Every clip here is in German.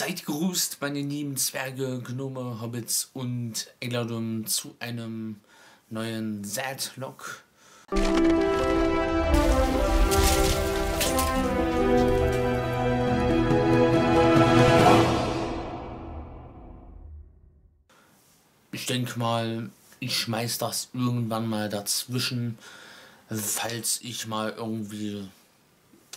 Seid gegrüßt, meine lieben Zwerge, Gnome, Hobbits und Engladum zu einem neuen Zlog. Ich denke mal, ich schmeiß das irgendwann mal dazwischen. Falls ich mal irgendwie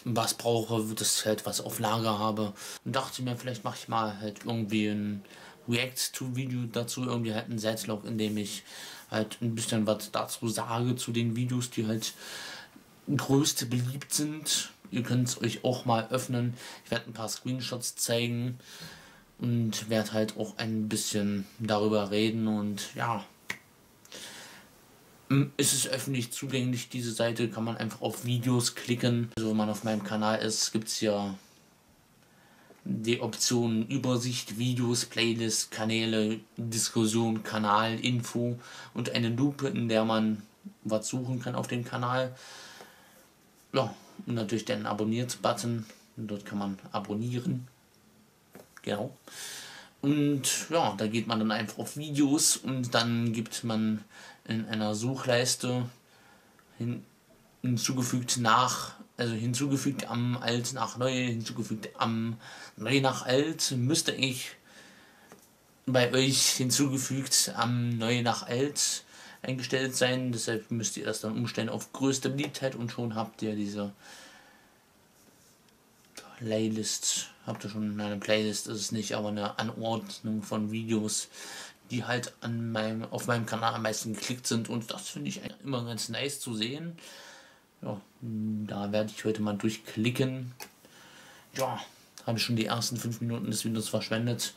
was brauche, wird es halt was auf Lager habe. Und dachte mir, vielleicht mache ich mal halt irgendwie ein React-to-Video dazu, irgendwie halt ein Zlog, in dem ich halt ein bisschen was dazu sage, zu den Videos, die halt größte beliebt sind. Ihr könnt es euch auch mal öffnen. Ich werde ein paar Screenshots zeigen und werde halt auch ein bisschen darüber reden und ja. Es ist öffentlich zugänglich, diese Seite, kann man einfach auf Videos klicken. Also wenn man auf meinem Kanal ist, gibt es ja die Optionen Übersicht, Videos, Playlist, Kanäle, Diskussion, Kanal, Info und eine Lupe, in der man was suchen kann auf dem Kanal. Ja, und natürlich den Abonniert-Button, dort kann man abonnieren. Genau. Und ja, da geht man dann einfach auf Videos und dann gibt man in einer Suchleiste hinzugefügt nach, also hinzugefügt am alt nach neu, hinzugefügt am neu nach alt, müsste ich bei euch hinzugefügt am neu nach alt eingestellt sein, deshalb müsst ihr das dann umstellen auf größte Beliebtheit und schon habt ihr diese Playlist, habt ihr schon eine Playlist, ist es nicht, aber eine Anordnung von Videos, die halt an auf meinem Kanal am meisten geklickt sind und das finde ich immer ganz nice zu sehen. Ja, da werde ich heute mal durchklicken. Ja, habe ich schon die ersten 5 Minuten des Videos verschwendet.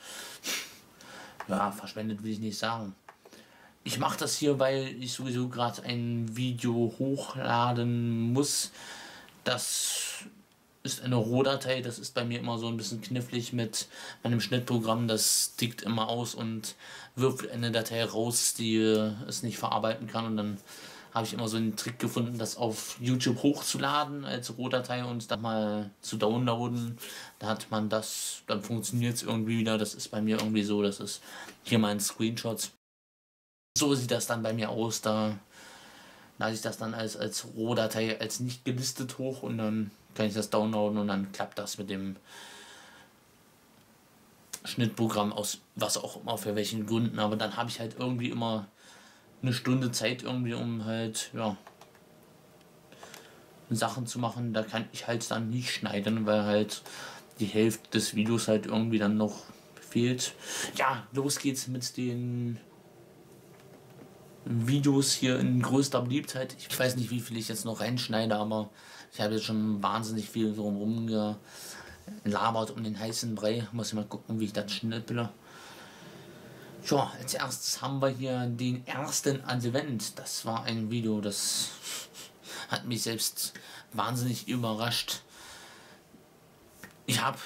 Ja, verschwendet will ich nicht sagen. Ich mache das hier, weil ich sowieso gerade ein Video hochladen muss, das ist eine Rohdatei, das ist bei mir immer so ein bisschen knifflig mit meinem Schnittprogramm, das tickt immer aus und wirft eine Datei raus, die es nicht verarbeiten kann und dann habe ich immer so einen Trick gefunden, das auf YouTube hochzuladen als Rohdatei und dann mal zu downloaden, da hat man das, dann funktioniert es irgendwie wieder, das ist bei mir irgendwie so, das ist hier mein Screenshot. So sieht das dann bei mir aus, da lade ich das dann als Rohdatei, als nicht gelistet hoch und dann kann ich das downloaden und dann klappt das mit dem Schnittprogramm aus was auch immer, für welchen Gründen, aber dann habe ich halt irgendwie immer eine Stunde Zeit irgendwie, um halt, ja, Sachen zu machen, da kann ich halt dann nicht schneiden, weil halt die Hälfte des Videos halt irgendwie dann noch fehlt. Ja, los geht's mit den Videos hier in größter Beliebtheit. Ich weiß nicht, wie viel ich jetzt noch reinschneide, aber ich habe jetzt schon wahnsinnig viel drumherum gelabert um den heißen Brei. Muss ich mal gucken, wie ich das schnipple. Ja, als erstes haben wir hier den ersten Advent. Das war ein Video, das hat mich selbst wahnsinnig überrascht. Ich habe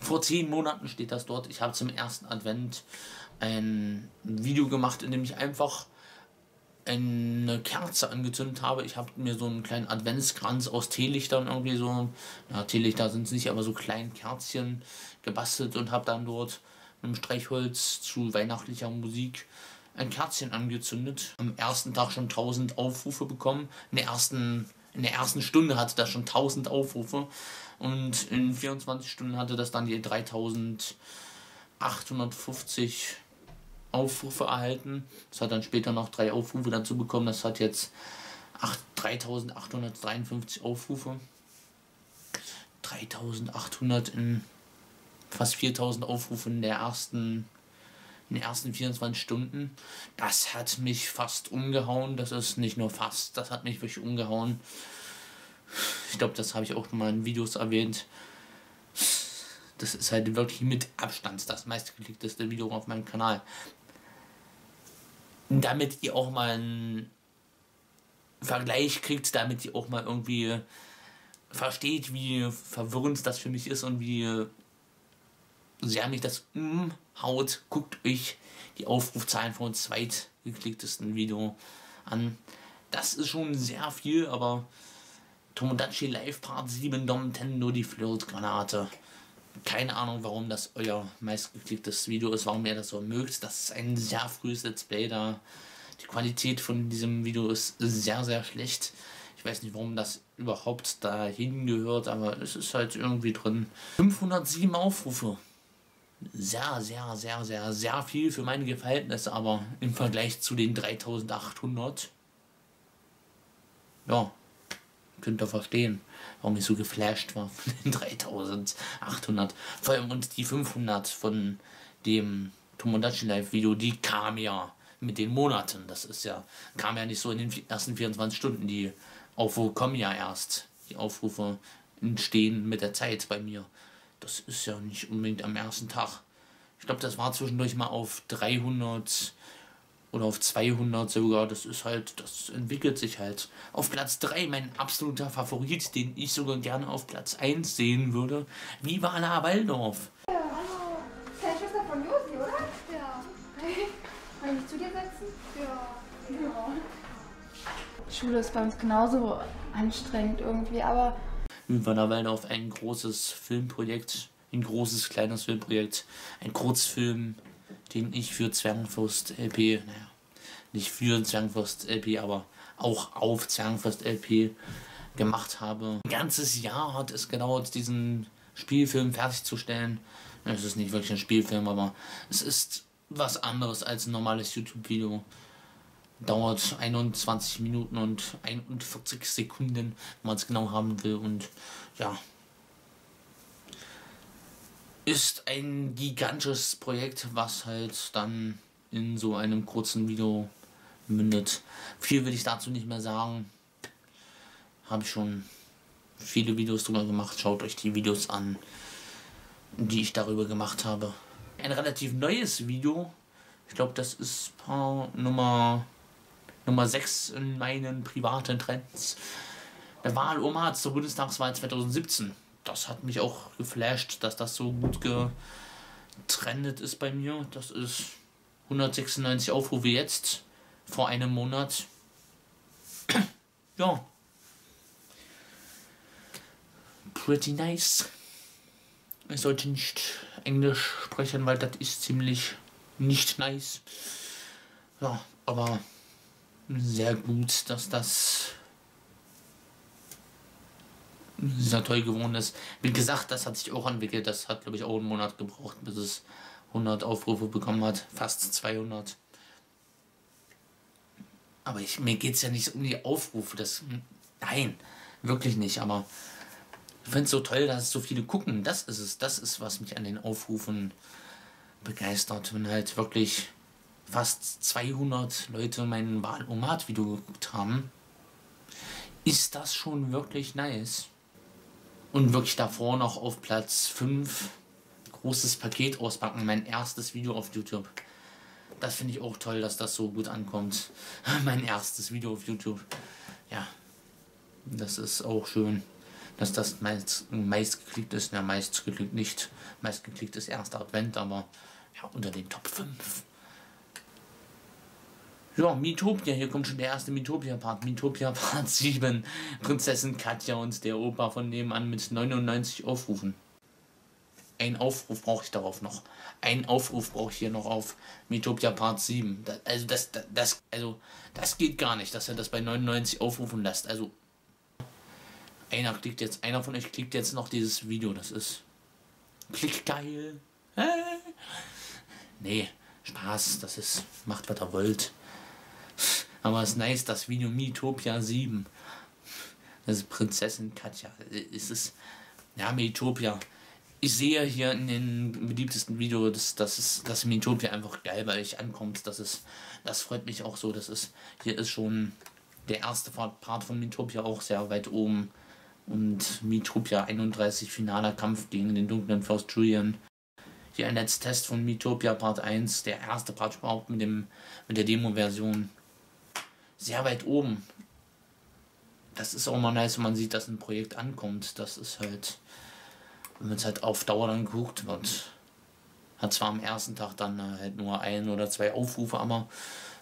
vor 10 Monaten steht das dort, ich habe zum ersten Advent ein Video gemacht, in dem ich einfach eine Kerze angezündet habe. Ich habe mir so einen kleinen Adventskranz aus Teelichtern irgendwie so, ja, Teelichter sind es nicht, aber so kleinen Kerzchen gebastelt und habe dann dort mit einem Streichholz zu weihnachtlicher Musik ein Kerzchen angezündet. Am ersten Tag schon 1000 Aufrufe bekommen. In der ersten Stunde hatte das schon 1000 Aufrufe und in 24 Stunden hatte das dann die 3850 Aufrufe erhalten. Das hat dann später noch 3 Aufrufe dazu bekommen. Das hat jetzt 3853 Aufrufe. 3800 in fast 4000 Aufrufe in den ersten 24 Stunden. Das hat mich fast umgehauen. Das ist nicht nur fast, das hat mich wirklich umgehauen. Ich glaube, das habe ich auch mal in Videos erwähnt. Das ist halt wirklich mit Abstand das meistgeklickteste Video auf meinem Kanal. Damit ihr auch mal einen Vergleich kriegt, damit ihr auch mal irgendwie versteht, wie verwirrend das für mich ist und wie sehr mich das umhaut, guckt euch die Aufrufzahlen vom zweitgeklicktesten Video an. Das ist schon sehr viel, aber Tomodachi Live Part 7 Dom Tendo die Flirtgranate. Keine Ahnung, warum das euer meistgeklicktes Video ist, warum ihr das so mögt. Das ist ein sehr frühes Let's Play da. Die Qualität von diesem Video ist sehr, sehr schlecht. Ich weiß nicht, warum das überhaupt dahin gehört, aber es ist halt irgendwie drin. 507 Aufrufe. Sehr, sehr, sehr, sehr, sehr viel für meine Verhältnisse, aber im Vergleich zu den 3800. Ja. Könnt ihr verstehen, warum ich so geflasht war von den 3800. Vor allem und die 500 von dem Tomodachi Live Video, die kam ja mit den Monaten. Das ist ja, kam ja nicht so in den ersten 24 Stunden. Die Aufrufe kommen ja erst. Die Aufrufe entstehen mit der Zeit bei mir. Das ist ja nicht unbedingt am ersten Tag. Ich glaube, das war zwischendurch mal auf 300... oder auf 200 sogar, das ist halt, das entwickelt sich halt. Auf Platz 3, mein absoluter Favorit, den ich sogar gerne auf Platz 1 sehen würde. Wie war Anna Wallendorf? Ja, hallo. Das ist keine Schwester von Lucy, oder? Ja. Hey, kann ich mich zu dir setzen? Ja. Ja. Schule ist bei uns genauso anstrengend irgendwie, aber... Wie war Anna Wallendorf ein großes Filmprojekt, ein großes kleines Filmprojekt, ein Kurzfilm, den ich für Zwergenfürst LP, naja, nicht für Zwergenfürst LP, aber auch auf Zwergenfürst LP gemacht habe. Ein ganzes Jahr hat es gedauert, diesen Spielfilm fertigzustellen. Es ist nicht wirklich ein Spielfilm, aber es ist was anderes als ein normales YouTube-Video. Dauert 21 Minuten und 41 Sekunden, wenn man es genau haben will, und ja. Ist ein gigantisches Projekt, was halt dann in so einem kurzen Video mündet. Viel will ich dazu nicht mehr sagen. Habe ich schon viele Videos drüber gemacht. Schaut euch die Videos an, die ich darüber gemacht habe. Ein relativ neues Video. Ich glaube, das ist Part Nummer 6 in meinen privaten Trends. Der Wahl Oma zur Bundestagswahl 2017. Das hat mich auch geflasht, dass das so gut getrendet ist bei mir. Das ist 196 Aufrufe jetzt, vor einem Monat. Ja. Pretty nice. Ich sollte nicht Englisch sprechen, weil das ist ziemlich nicht nice. Ja, aber sehr gut, dass das... sehr toll geworden ist. Wie gesagt, das hat sich auch entwickelt. Das hat, glaube ich, auch einen Monat gebraucht, bis es 100 Aufrufe bekommen hat. Fast 200. Aber mir geht es ja nicht um die Aufrufe. Nein, wirklich nicht. Aber ich finde es so toll, dass so viele gucken. Das ist es. Das ist, was mich an den Aufrufen begeistert. Wenn halt wirklich fast 200 Leute mein Wahl-Omat-Video geguckt haben, ist das schon wirklich nice. Und wirklich davor noch auf Platz 5 großes Paket auspacken, mein erstes Video auf YouTube. Das finde ich auch toll, dass das so gut ankommt. Mein erstes Video auf YouTube. Ja, das ist auch schön, dass das meistgeklickt ist. Na, meistgeklickt nicht. Meistgeklickt ist erster Advent, aber ja, unter den Top 5. Ja, Miitopia, hier kommt schon der erste Miitopia-Part. Miitopia Part 7, Prinzessin Katja und der Opa von nebenan mit 99 Aufrufen. Ein Aufruf brauche ich darauf noch. Ein Aufruf brauche ich hier noch auf Miitopia Part 7. Das geht gar nicht, dass ihr das bei 99 Aufrufen lasst. Also, einer von euch klickt jetzt noch dieses Video, das ist klickgeil. Nee, Spaß, das ist, macht was ihr wollt. Aber es ist nice, das Video Miitopia 7. Das ist Prinzessin Katja. Es ist, ja, Miitopia. Ich sehe hier in den beliebtesten Videos, dass Miitopia einfach geil bei euch ankommt. Das freut mich auch so. Hier ist schon der erste Part von Miitopia auch sehr weit oben. Und Miitopia 31, finaler Kampf gegen den dunklen Fürst Julian. Hier ein letzter Test von Miitopia Part 1. Der erste Part überhaupt mit der Demo-Version. Sehr weit oben. Das ist auch mal nice, wenn man sieht, dass ein Projekt ankommt. Das ist halt, wenn es halt auf Dauer dann geguckt wird. Hat zwar am ersten Tag dann halt nur 1 oder 2 Aufrufe, aber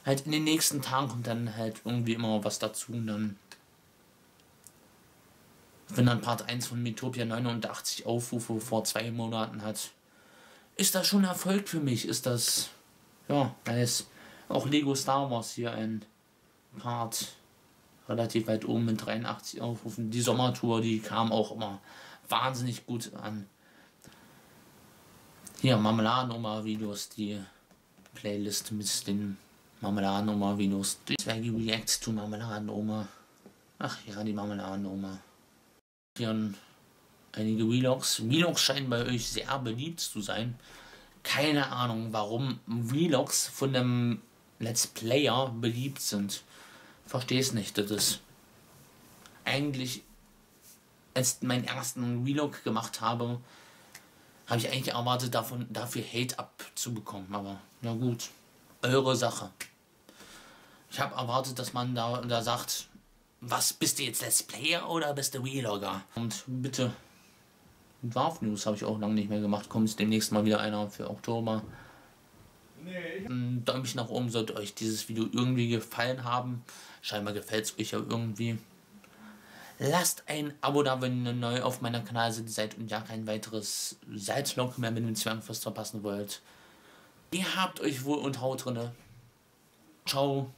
halt in den nächsten Tagen kommt dann halt irgendwie immer was dazu und dann Wenn dann Part 1 von Miitopia 89 Aufrufe vor 2 Monaten hat, ist das schon Erfolg für mich. Ist das, ja, dann ist auch Lego Star Wars hier ein Part relativ weit oben mit 83 Aufrufen. Die Sommertour, die kam auch immer wahnsinnig gut an. Hier Marmeladenoma-Videos, die Playlist mit den Marmeladenoma-Videos. Die Zwergi Reacts to Marmeladenoma. Ach ja, die Marmeladenoma. Hier einige Vlogs. Vlogs scheinen bei euch sehr beliebt zu sein. Keine Ahnung, warum Vlogs von einem Let's Player beliebt sind. Versteh's nicht, das ist eigentlich, als ich meinen ersten Vlog gemacht habe, habe ich eigentlich erwartet, dafür Hate abzubekommen, aber na gut, eure Sache. Ich habe erwartet, dass man da sagt, was, bist du jetzt Let's Player oder bist du Vlogger? Und bitte, Dwarf News habe ich auch lange nicht mehr gemacht, kommt demnächst mal wieder einer für Oktober. Nee. Ein Däumchen nach oben sollte euch dieses Video irgendwie gefallen haben. Scheinbar gefällt es euch ja irgendwie. Lasst ein Abo da, wenn ihr neu auf meinem Kanal seid und ja kein weiteres Salzlog mehr mit dem Zwergenfürst verpassen wollt. Ihr habt euch wohl und haut drinne. Ciao.